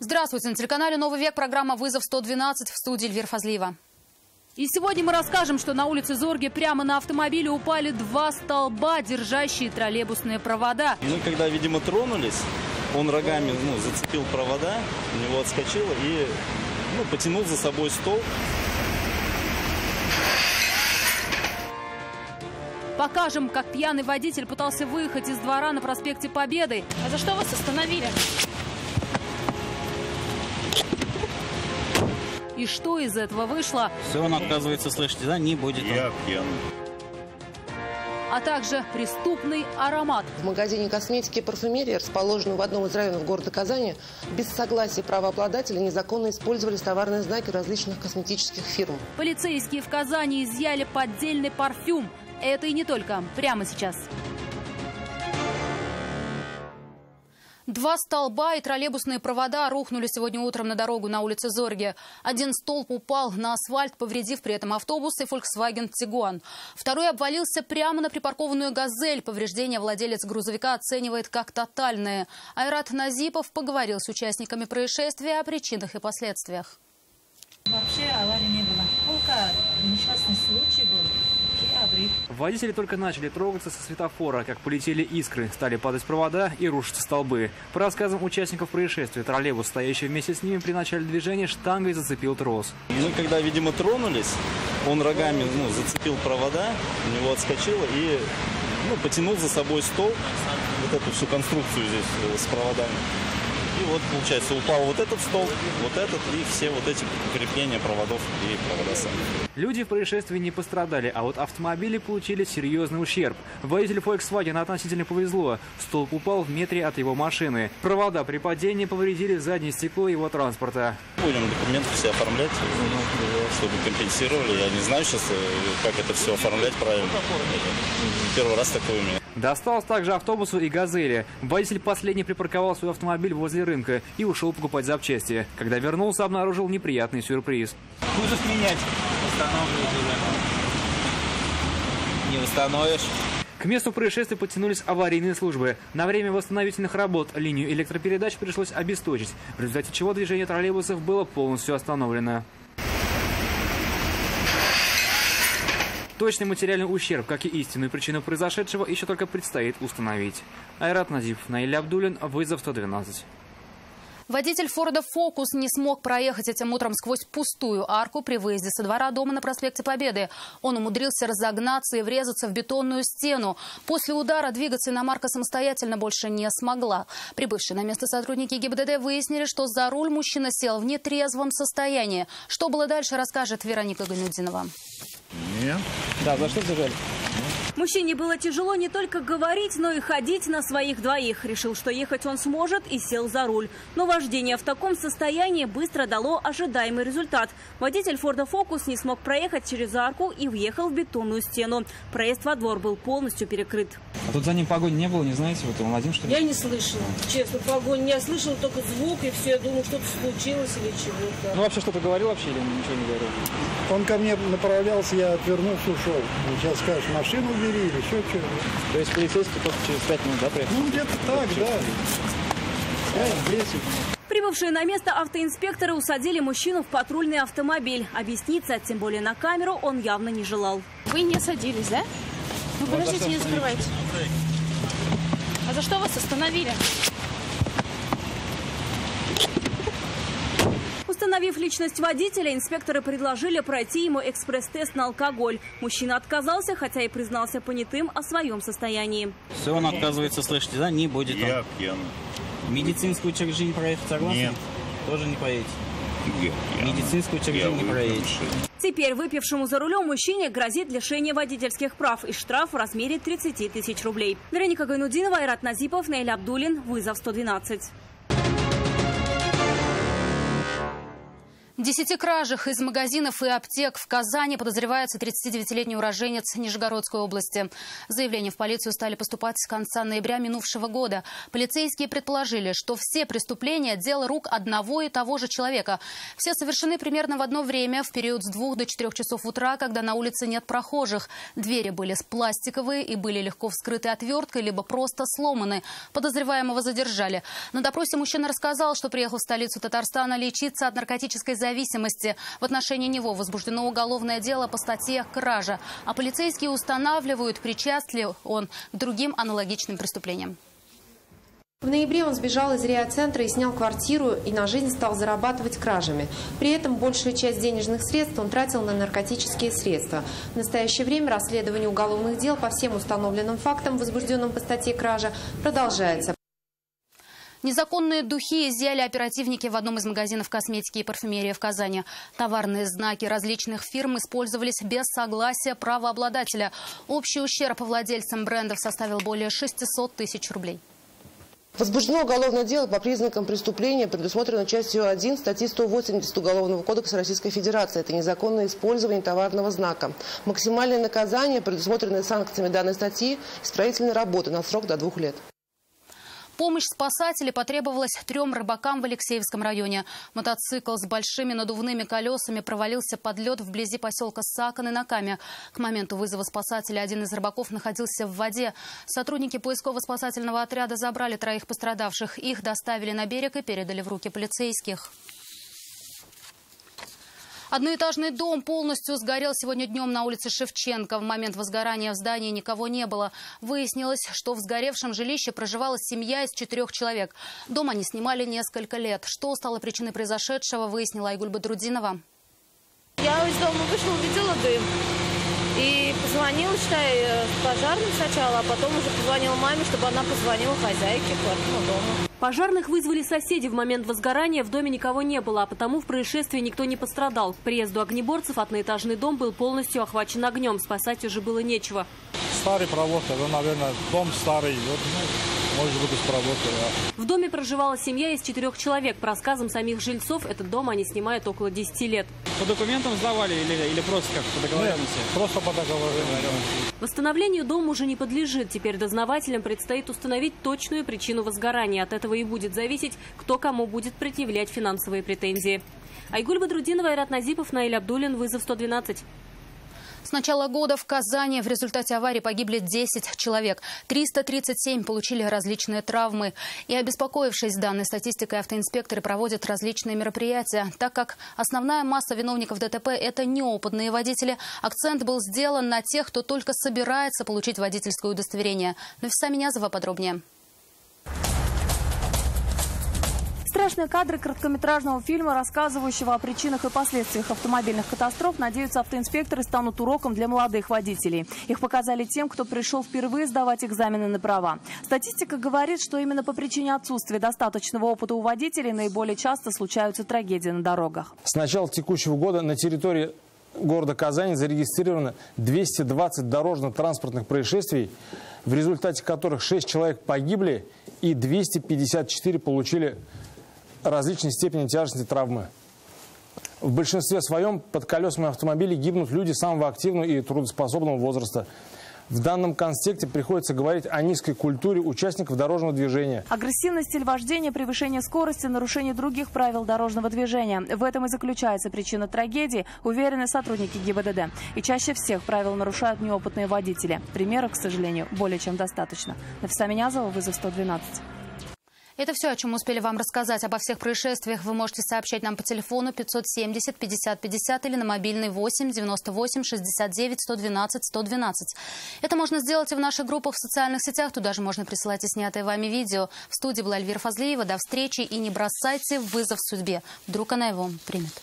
Здравствуйте. На телеканале «Новый век» программа «Вызов 112» в студии Эльвира Фазлиева. И сегодня мы расскажем, что на улице Зорге прямо на автомобиле упали два столба, держащие троллейбусные провода. Мы когда, видимо, тронулись, он рогами зацепил провода, у него отскочило и потянул за собой столб. Покажем, как пьяный водитель пытался выехать из двора на проспекте Победы. А за что вас остановили? И что из этого вышло? Все он отказывается слышать, да, не будет. Я пьян. А также преступный аромат. В магазине косметики и парфюмерии, расположенном в одном из районов города Казани, без согласия правообладателей незаконно использовались товарные знаки различных косметических фирм. Полицейские в Казани изъяли поддельный парфюм. Это и не только. Прямо сейчас. Два столба и троллейбусные провода рухнули сегодня утром на дорогу на улице Зорге. Один столб упал на асфальт, повредив при этом автобус и Volkswagen Tiguan. Второй обвалился прямо на припаркованную «Газель». Повреждения владелец грузовика оценивает как тотальные. Айрат Назипов поговорил с участниками происшествия о причинах и последствиях. Вообще аварии не было. Только несчастный случай был. Водители только начали трогаться со светофора, как полетели искры, стали падать провода и рушатся столбы. По рассказам участников происшествия, троллейбус, стоящий вместе с ними при начале движения, штангой зацепил трос. Мы когда, видимо, тронулись, он рогами зацепил провода, у него отскочило и потянул за собой столб, вот эту всю конструкцию здесь с проводами. И вот, получается, упал вот этот столб, вот этот и все вот эти крепления проводов и провода сами. Люди в происшествии не пострадали, а вот автомобили получили серьезный ущерб. Водителю Volkswagen относительно повезло. Столб упал в метре от его машины. Провода при падении повредили заднее стекло его транспорта. Будем документы все оформлять, чтобы компенсировали. Я не знаю сейчас, как это все оформлять правильно. Первый раз такое у меня. Досталось также автобусу и «Газели». Водитель последний припарковал свой автомобиль возле рынка и ушел покупать запчасти. Когда вернулся, обнаружил неприятный сюрприз. Будешь менять. Устанавливать уже. Не восстановишь. К месту происшествия подтянулись аварийные службы. На время восстановительных работ линию электропередач пришлось обесточить, в результате чего движение троллейбусов было полностью остановлено. Точный материальный ущерб, как и истинную причину произошедшего, еще только предстоит установить. Айрат Назипов, Наиль Абдуллин, «Вызов 112». Водитель «Форда Focus» не смог проехать этим утром сквозь пустую арку при выезде со двора дома на проспекте Победы. Он умудрился разогнаться и врезаться в бетонную стену. После удара двигаться иномарка самостоятельно больше не смогла. Прибывшие на место сотрудники ГИБДД выяснили, что за руль мужчина сел в нетрезвом состоянии. Что было дальше, расскажет Вероника Ганюдзинова. Нет. Да, за что сжали? Мужчине было тяжело не только говорить, но и ходить на своих двоих. Решил, что ехать он сможет, и сел за руль. Но вождение в таком состоянии быстро дало ожидаемый результат. Водитель «Форда Focus» не смог проехать через арку и въехал в бетонную стену. Проезд во двор был полностью перекрыт. А тут за ним погони не было, не знаете? Вот он один, что ли? Я не слышала, честно, погони. Я слышала только звук, и все, я думала, что-то случилось или чего-то. Ну, вообще что-то говорил вообще или ничего не говорил? Он ко мне направлялся, я отвернулся, ушел. Сейчас скажешь, машину убили. Или еще что-то. То есть полицейский только через 5 минут, да, приехал? Ну, где-то так, да. Прибывшие на место автоинспекторы усадили мужчину в патрульный автомобиль. Объясниться, тем более на камеру, он явно не желал. Вы не садились, да? Ну, подождите, не закрывайте. А за что вас остановили? Установив личность водителя, инспекторы предложили пройти ему экспресс-тест на алкоголь. Мужчина отказался, хотя и признался понятым о своем состоянии. Все, он отказывается слышать, да, не будет. Я пьяный. Медицинскую чек-жизнь не проехать, согласен? Нет. Тоже не поедете? Медицинскую чек-жизнь не проедете. Теперь выпившему за рулем мужчине грозит лишение водительских прав и штраф в размере 30 тысяч рублей. Вероника Ганюдзинова, Айрат Назипов, Наиль Абдуллин, «Вызов 112». В 10 кражах из магазинов и аптек в Казани подозревается 39-летний уроженец Нижегородской области. Заявления в полицию стали поступать с конца ноября минувшего года. Полицейские предположили, что все преступления – дело рук одного и того же человека. Все совершены примерно в одно время, в период с 2 до 4 часов утра, когда на улице нет прохожих. Двери были пластиковые и были легко вскрыты отверткой, либо просто сломаны. Подозреваемого задержали. На допросе мужчина рассказал, что приехал в столицу Татарстана лечиться от наркотической зависимости. В отношении него возбуждено уголовное дело по статье «Кража». А полицейские устанавливают, причастен ли он к другим аналогичным преступлениям. В ноябре он сбежал из риа-центра и снял квартиру, и на жизнь стал зарабатывать кражами. При этом большую часть денежных средств он тратил на наркотические средства. В настоящее время расследование уголовных дел по всем установленным фактам, возбужденным по статье «Кража», продолжается. Незаконные духи изъяли оперативники в одном из магазинов косметики и парфюмерии в Казани. Товарные знаки различных фирм использовались без согласия правообладателя. Общий ущерб владельцам брендов составил более 600 тысяч рублей. Возбуждено уголовное дело по признакам преступления, предусмотрено частью 1 статьи 180 Уголовного кодекса Российской Федерации. Это незаконное использование товарного знака. Максимальное наказание, предусмотренное санкциями данной статьи, исправительные работы на срок до 2 лет. Помощь спасателей потребовалась 3 рыбакам в Алексеевском районе. Мотоцикл с большими надувными колесами провалился под лед вблизи поселка Саканы на Каме. К моменту вызова спасателя один из рыбаков находился в воде. Сотрудники поисково-спасательного отряда забрали 3 пострадавших. Их доставили на берег и передали в руки полицейских. Одноэтажный дом полностью сгорел сегодня днем на улице Шевченко. В момент возгорания в здании никого не было. Выяснилось, что в сгоревшем жилище проживала семья из 4 человек. Дом они снимали несколько лет. Что стало причиной произошедшего, выяснила Айгуль Бадрутдинова. Я из дома вышла, увидела дым. И позвонила, считай, пожарным сначала, а потом уже позвонила маме, чтобы она позвонила хозяйке квартирного дома. Пожарных вызвали соседи. В момент возгорания в доме никого не было, а потому в происшествии никто не пострадал. К приезду огнеборцев одноэтажный дом был полностью охвачен огнем. Спасать уже было нечего. Старый проводка, да, наверное, дом старый. Может быть, проводка, да. В доме проживала семья из 4 человек. По рассказам самих жильцов, этот дом они снимают около 10 лет. По документам сдавали или просто как по договоренности? Нет, просто по договоренности. Восстановлению дом уже не подлежит. Теперь дознавателям предстоит установить точную причину возгорания. От этого и будет зависеть, кто кому будет предъявлять финансовые претензии. Айгуль Бадрутдинова, Айрат Назипов, Наиль Абдуллин, «Вызов 112». С начала года в Казани в результате аварии погибли 10 человек. 337 получили различные травмы. И, обеспокоившись данной статистикой, автоинспекторы проводят различные мероприятия. Так как основная масса виновников ДТП – это неопытные водители, акцент был сделан на тех, кто только собирается получить водительское удостоверение. Нафиса Мингазова подробнее. Страшные кадры короткометражного фильма, рассказывающего о причинах и последствиях автомобильных катастроф, надеются, автоинспекторы станут уроком для молодых водителей. Их показали тем, кто пришел впервые сдавать экзамены на права. Статистика говорит, что именно по причине отсутствия достаточного опыта у водителей наиболее часто случаются трагедии на дорогах. С начала текущего года на территории города Казани зарегистрировано 220 дорожно-транспортных происшествий, в результате которых 6 человек погибли и 254 получили различной степени тяжести травмы. В большинстве своем под колесами автомобилей гибнут люди самого активного и трудоспособного возраста. В данном контексте приходится говорить о низкой культуре участников дорожного движения. Агрессивность, стиль вождения, превышение скорости, нарушение других правил дорожного движения. В этом и заключается причина трагедии, уверены сотрудники ГИБДД. И чаще всех правил нарушают неопытные водители. Примеров, к сожалению, более чем достаточно. Нафиса Мингазова, «Вызов 112». Это все, о чем успели вам рассказать. Обо всех происшествиях вы можете сообщать нам по телефону 570 50 50 или на мобильный 8 98 69 112 112. Это можно сделать и в наших группах в социальных сетях. Туда же можно присылать и снятые вами видео. В студии была Эльвира Фазлиева. До встречи и не бросайте вызов судьбе. Вдруг она его примет.